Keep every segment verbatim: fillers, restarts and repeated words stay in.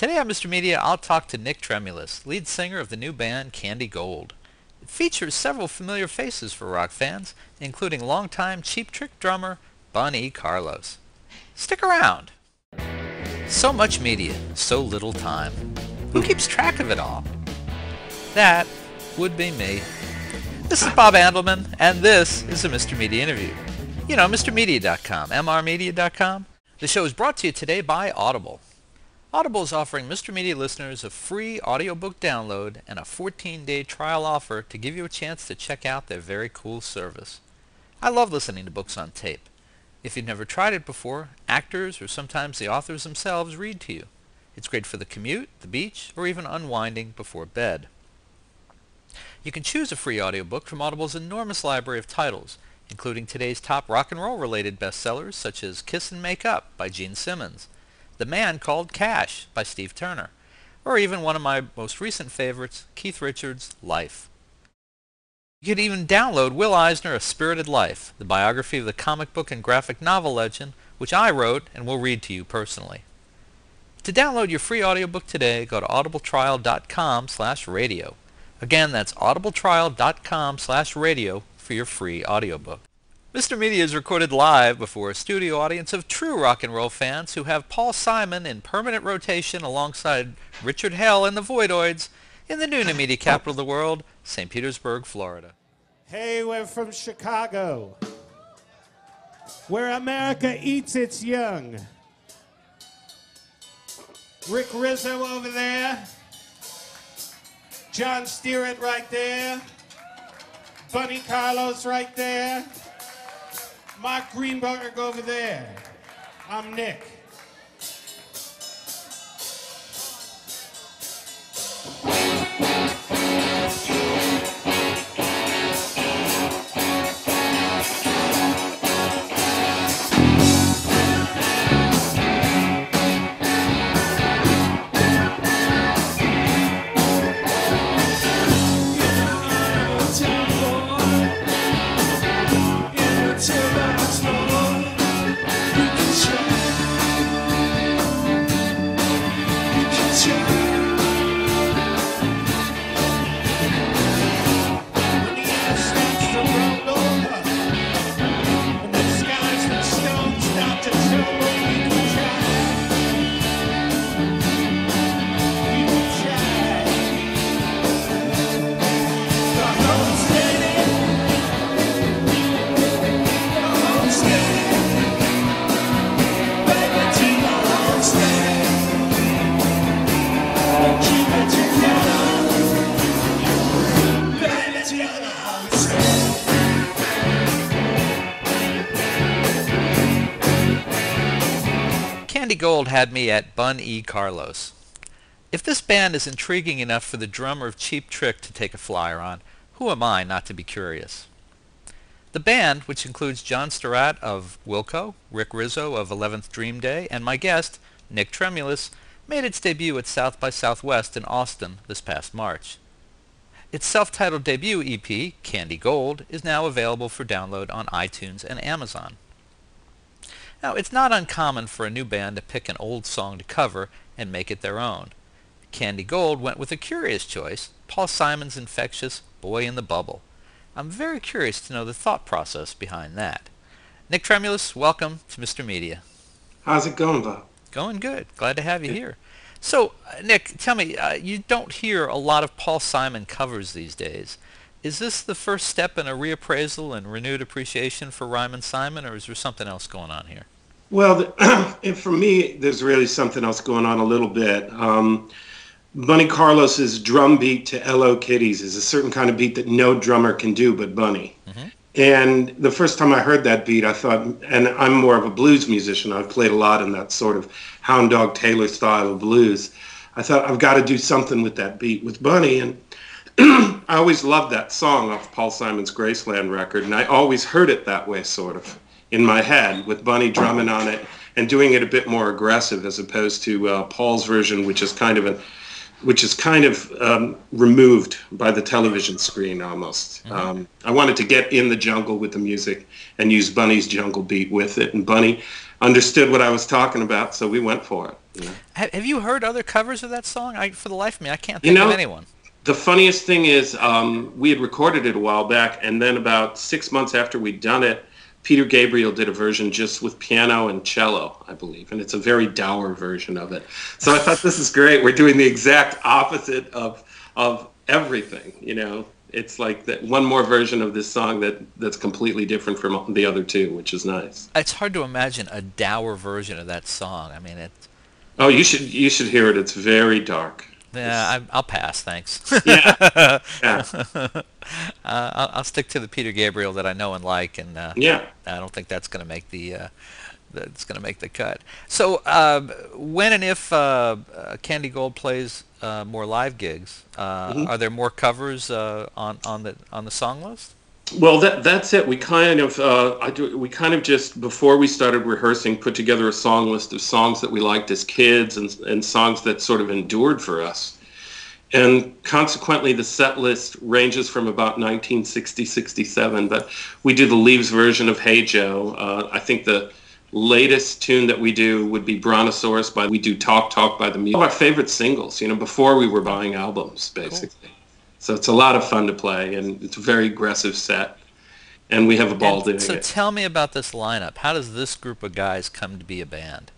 Today on Mister Media, I'll talk to Nick Tremulis, lead singer of the new band Candy Golde. It features several familiar faces for rock fans, including longtime Cheap Trick drummer Bun E. Carlos. Stick around! So much media, so little time. Who keeps track of it all? That would be me. This is Bob Andelman, and this is a Mister Media interview. You know, Mr Media dot com, M R Media dot com. The show is brought to you today by Audible. Audible is offering Mister Media listeners a free audiobook download and a fourteen day trial offer to give you a chance to check out their very cool service. I love listening to books on tape. If you've never tried it before, actors or sometimes the authors themselves read to you. It's great for the commute, the beach, or even unwinding before bed. You can choose a free audiobook from Audible's enormous library of titles, including today's top rock and roll related bestsellers such as Kiss and Make Up by Gene Simmons, The Man Called Cash by Steve Turner, or even one of my most recent favorites, Keith Richards' Life. You could even download Will Eisner, A Spirited Life, the biography of the comic book and graphic novel legend, which I wrote and will read to you personally. To download your free audiobook today, go to audible trial dot com slash radio. Again, that's audible trial dot com slash radio for your free audiobook. Mister Media is recorded live before a studio audience of true rock and roll fans who have Paul Simon in permanent rotation alongside Richard Hell and the Voidoids in the new media capital of the world, Saint Petersburg, Florida. Hey, we're from Chicago, where America eats its young. Rick Rizzo over there, John Stirratt right there, Bun E. Carlos right there, Mark Greenberg over there. I'm Nick. Candy Golde had me at Bun E. Carlos. If this band is intriguing enough for the drummer of Cheap Trick to take a flyer on, who am I not to be curious? The band, which includes John Stirratt of Wilco, Rick Rizzo of Eleventh Dream Day, and my guest, Nick Tremulis, made its debut at South by Southwest in Austin this past March. Its self-titled debut E P, Candy Golde, is now available for download on iTunes and Amazon. Now, it's not uncommon for a new band to pick an old song to cover and make it their own. Candy Golde went with a curious choice, Paul Simon's infectious Boy in the Bubble. I'm very curious to know the thought process behind that. Nick Tremulis, welcome to Mister Media. How's it going, Bob? Going good. Glad to have you here. So, Nick, tell me, uh, you don't hear a lot of Paul Simon covers these days. Is this the first step in a reappraisal and renewed appreciation for Ryman Simon, or is there something else going on here? Well, the, and for me, there's really something else going on a little bit. Um, Bun E. Carlos's drum beat to Hello Kitties is a certain kind of beat that no drummer can do but Bun E. Mm-hmm. And the first time I heard that beat, I thought, and I'm more of a blues musician. I've played a lot in that sort of Hound Dog Taylor style of blues. I thought, I've got to do something with that beat with Bun E. And I always loved that song off Paul Simon's Graceland record, and I always heard it that way, sort of, in my head, with Bun E drumming on it and doing it a bit more aggressive, as opposed to uh, Paul's version, which is kind of an, which is kind of um, removed by the television screen almost. Mm-hmm. um, I wanted to get in the jungle with the music and use Bun E's jungle beat with it, and Bun E understood what I was talking about, so we went for it. You know? Have you heard other covers of that song? I, for the life of me, I can't think you know, of anyone. The funniest thing is um, we had recorded it a while back, and then about six months after we'd done it, Peter Gabriel did a version just with piano and cello, I believe, and it's a very dour version of it. So I thought, this is great. We're doing the exact opposite of of everything, you know. It's like that one more version of this song that, that's completely different from the other two, which is nice. It's hard to imagine a dour version of that song. I mean, it. Oh, you should you should hear it. It's very dark. Yeah, I, I'll pass. Thanks. Yeah. yeah. uh, I'll, I'll stick to the Peter Gabriel that I know and like, and uh, yeah, I don't think that's going to make the uh, that's going to make the cut. So, uh, when and if uh, Candy Golde plays uh, more live gigs, uh, mm-hmm. are there more covers uh, on on the on the song list? Well, that that's it. We kind of uh, I do, we kind of just before we started rehearsing put together a song list of songs that we liked as kids and and songs that sort of endured for us, and consequently the set list ranges from about nineteen sixty, sixty-seven. But we do the Leaves version of Hey Joe. Uh, I think the latest tune that we do would be Brontosaurus by we do Talk Talk by the Music. All our favorite singles, you know, before we were buying albums, basically. Cool. So it's a lot of fun to play, and it's a very aggressive set, and we have a ball and doing so it. So tell me about this lineup. How does this group of guys come to be a band?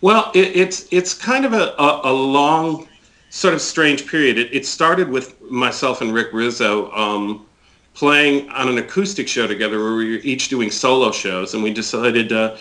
Well, it, it's it's kind of a, a, a long, sort of strange period. It, it started with myself and Rick Rizzo um, playing on an acoustic show together where we were each doing solo shows, and we decided, uh,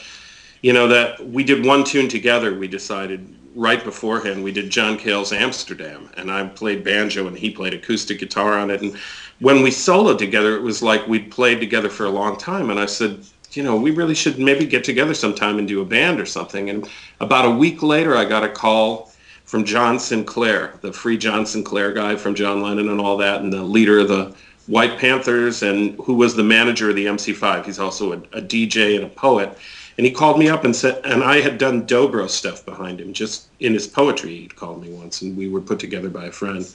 you know, that we did one tune together, we decided. Right beforehand, we did John Cale's Amsterdam, and I played banjo and he played acoustic guitar on it. And when we soloed together, it was like we'd played together for a long time. And I said, you know, we really should maybe get together sometime and do a band or something. And about a week later, I got a call from John Sinclair, the free John Sinclair guy from John Lennon and all that, and the leader of the White Panthers, and who was the manager of the M C five. He's also a, a D J and a poet. And he called me up and said, and I had done Dobro stuff behind him, just in his poetry. He'd called me once, and we were put together by a friend.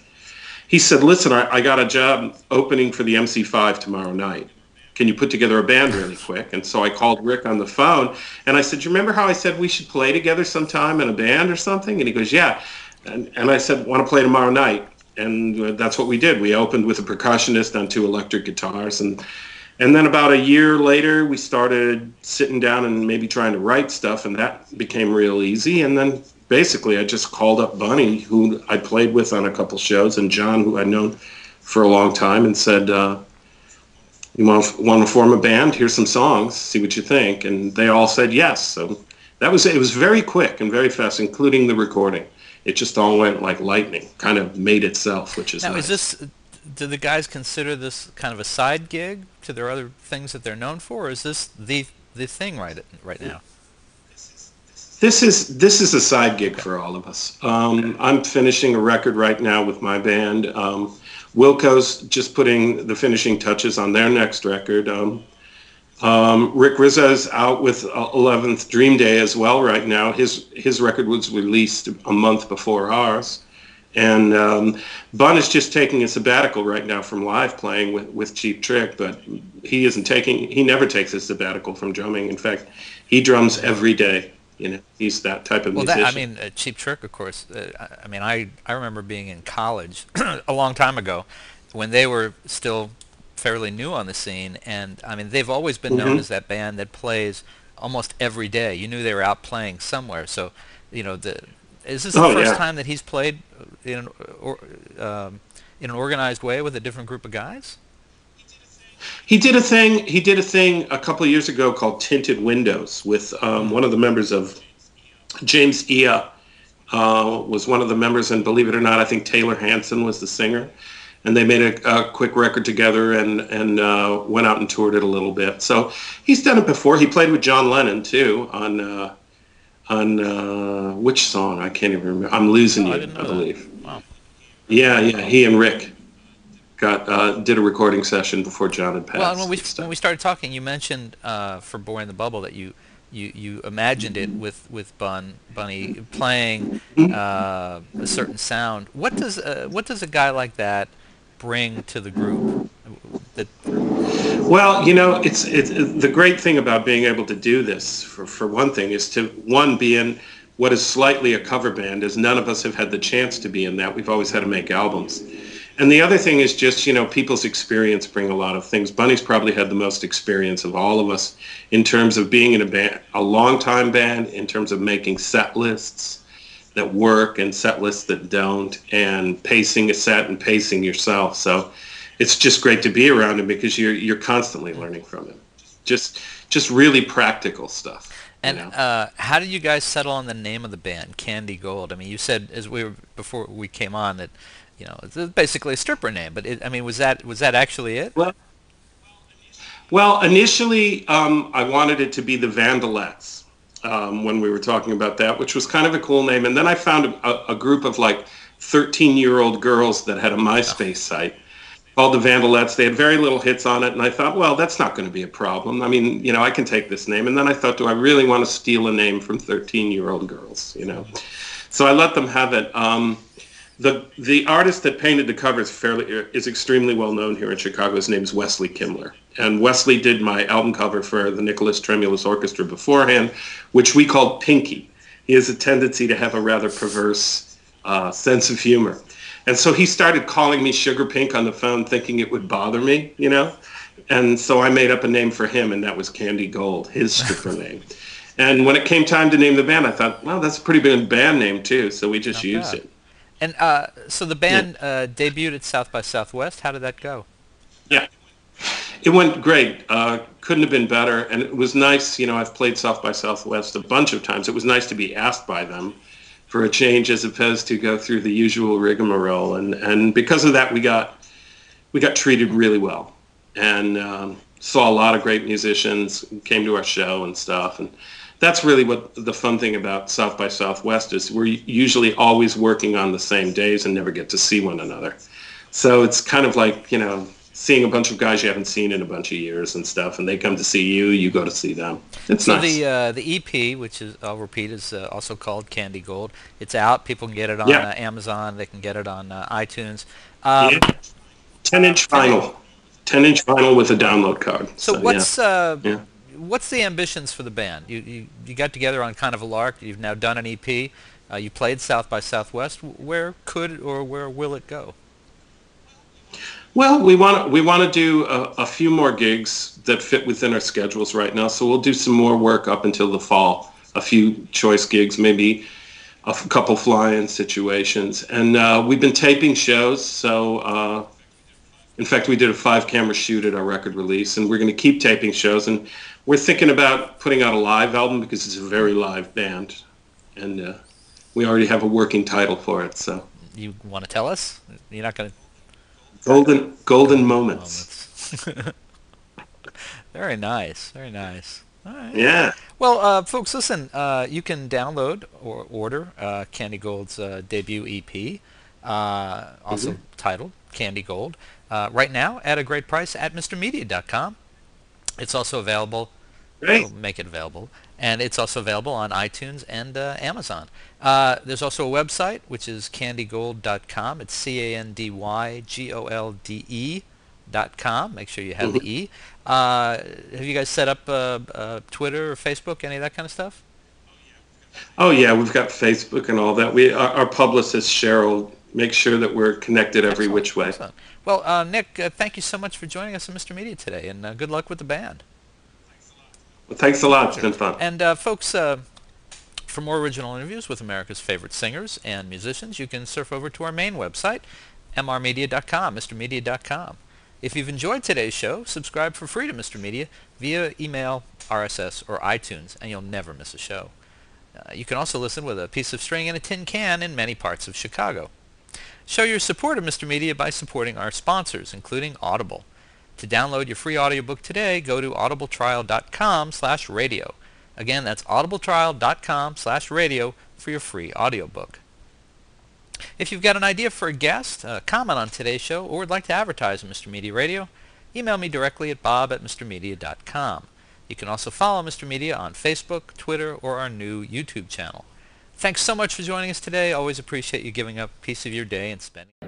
He said, listen, I, I got a job opening for the M C five tomorrow night. Can you put together a band really quick? And so I called Rick on the phone, and I said, do you remember how I said we should play together sometime in a band or something? And he goes, yeah. And, and I said, want to play tomorrow night? And that's what we did. We opened with a percussionist on two electric guitars, and And then about a year later, we started sitting down and maybe trying to write stuff, and that became real easy. And then basically I just called up Bun E., who I played with on a couple shows, and John, who I'd known for a long time, and said, uh, you want, want to form a band? Here's some songs. See what you think. And they all said yes. So that was it. It was very quick and very fast, including the recording. It just all went like lightning, kind of made itself, which is now, nice. Is this... Do the guys consider this kind of a side gig to their other things that they're known for, or is this the the thing right right now? This is this is a side gig for all of us. Um, okay. I'm finishing a record right now with my band. Um, Wilco's just putting the finishing touches on their next record. Um, um, Rick Rizzo's out with Eleventh Dream Day as well right now. His his record was released a month before ours. And um, Bun is just taking a sabbatical right now from live playing with, with Cheap Trick, but he isn't taking, he never takes a sabbatical from drumming. In fact, he drums every day. You know, he's that type of well, musician. That, I mean, uh, Cheap Trick, of course. Uh, I mean, I, I remember being in college a long time ago when they were still fairly new on the scene. And, I mean, they've always been known mm-hmm. as that band that plays almost every day. You knew they were out playing somewhere. So, you know, the... Is this the oh, first yeah. time that he's played in an, or, um, in an organized way with a different group of guys? He did a thing. He did a thing a couple of years ago called Tinted Windows with um, one of the members of James Ia uh, was one of the members, and believe it or not, I think Taylor Hanson was the singer. And they made a, a quick record together and, and uh, went out and toured it a little bit. So he's done it before. He played with John Lennon, too, on... Uh, on uh, which song? I can't even remember. I'm Losing oh, You, I, I believe. Wow. Yeah, yeah. He and Rick got uh, did a recording session before John had passed. Well, and when we when we started talking, you mentioned uh, for Boy in the Bubble that you you, you imagined it with with Bun Bun E. playing uh, a certain sound. What does uh, what does a guy like that bring to the group? That Well, you know, it's, it's the great thing about being able to do this, for, for one thing, is to, one, be in what is slightly a cover band, as none of us have had the chance to be in that. We've always had to make albums. And the other thing is just, you know, people's experience bring a lot of things. Bunny's probably had the most experience of all of us in terms of being in a band, a long-time band, in terms of making set lists that work and set lists that don't, and pacing a set and pacing yourself. So it's just great to be around him because you're you're constantly learning from him. Just just really practical stuff. And you know? uh, how did you guys settle on the name of the band, Candy Golde? I mean, you said as we were before we came on that, you know, it's basically a stripper name, but it, I mean, was that was that actually it? Well, well initially, um, I wanted it to be the Vandalettes um, when we were talking about that, which was kind of a cool name. And then I found a, a group of like thirteen-year-old girls that had a MySpace site called the Vandalettes. They had very little hits on it, and I thought, well, that's not going to be a problem. I mean, you know, I can take this name. And then I thought, do I really want to steal a name from thirteen-year-old girls? You know, so I let them have it. Um, The the artist that painted the cover is fairly is extremely well known here in Chicago. His name is Wesley Kimler, and Wesley did my album cover for the Nicholas Tremulis Orchestra beforehand, which we called Pinky. He has a tendency to have a rather perverse uh, sense of humor, and so he started calling me Sugar Pink on the phone, thinking it would bother me, you know. And so I made up a name for him, and that was Candy Golde, his stripper name. And when it came time to name the band, I thought, well, that's a pretty good band name too. So we just Not used bad. it. And uh, so the band yeah. uh, debuted at South by Southwest. How did that go? Yeah, it went great. Uh, couldn't have been better. And it was nice. You know, I've played South by Southwest a bunch of times. It was nice to be asked by them for a change as opposed to go through the usual rigmarole. And, and because of that, we got, we got treated really well and um, saw a lot of great musicians, came to our show and stuff. And that's really what the fun thing about South by Southwest is. We're usually always working on the same days and never get to see one another. So it's kind of like, you know, seeing a bunch of guys you haven't seen in a bunch of years and stuff, and they come to see you, you go to see them. It's so nice. The, uh, the E P, which is, I'll repeat, is uh, also called Candy Golde. It's out. People can get it on yeah. uh, Amazon. They can get it on uh, iTunes. Um, yeah. ten-inch vinyl. ten-inch vinyl with a download card. So, so what's... Yeah. Uh, yeah. What's the ambitions for the band? You, you you got together on kind of a lark. You've now done an E P. Uh, you played South by Southwest. Where could or where will it go? Well, we want we want to do a, a few more gigs that fit within our schedules right now. So we'll do some more work up until the fall. A few choice gigs, maybe a couple fly-in situations. And uh, we've been taping shows. So. Uh, In fact, we did a five-camera shoot at our record release, and we're going to keep taping shows. And we're thinking about putting out a live album because it's a very live band, and uh, we already have a working title for it. So you want to tell us? You're not going to golden golden, golden moments. moments. Very nice, very nice. All right. Yeah. Well, uh, folks, listen. Uh, you can download or order uh, Candy Golde's uh, debut E P, uh, also mm-hmm. titled Candy Golde. Uh, right now at a great price at Mister Media dot com. It's also available. Great. We'll make it available. And it's also available on iTunes and uh, Amazon. Uh, there's also a website, which is candy golde dot com. It's C A N D Y G O L D E dot com. Make sure you have mm-hmm. the E. Uh, have you guys set up uh, uh, Twitter or Facebook, any of that kind of stuff? Oh, yeah. We've got Facebook and all that. We Our, our publicist, Cheryl, make sure that we're connected every excellent, which way. Excellent. Well, uh, Nick, uh, thank you so much for joining us on Mister Media today, and uh, good luck with the band. Thanks a lot. Well, thanks a lot. It's been fun. And, uh, folks, uh, for more original interviews with America's favorite singers and musicians, you can surf over to our main website, M R media dot com, Mister Media dot com. If you've enjoyed today's show, subscribe for free to Mister Media via email, R S S, or iTunes, and you'll never miss a show. Uh, you can also listen with a piece of string and a tin can in many parts of Chicago. Show your support of Mister Media by supporting our sponsors, including Audible. To download your free audiobook today, go to audible trial dot com slash radio. Again, that's audible trial dot com slash radio for your free audiobook. If you've got an idea for a guest, a comment on today's show, or would like to advertise on Mister Media Radio, email me directly at bob at Mister Media dot com. You can also follow Mister Media on Facebook, Twitter, or our new YouTube channel. Thanks so much for joining us today. Always appreciate you giving up a piece of your day and spending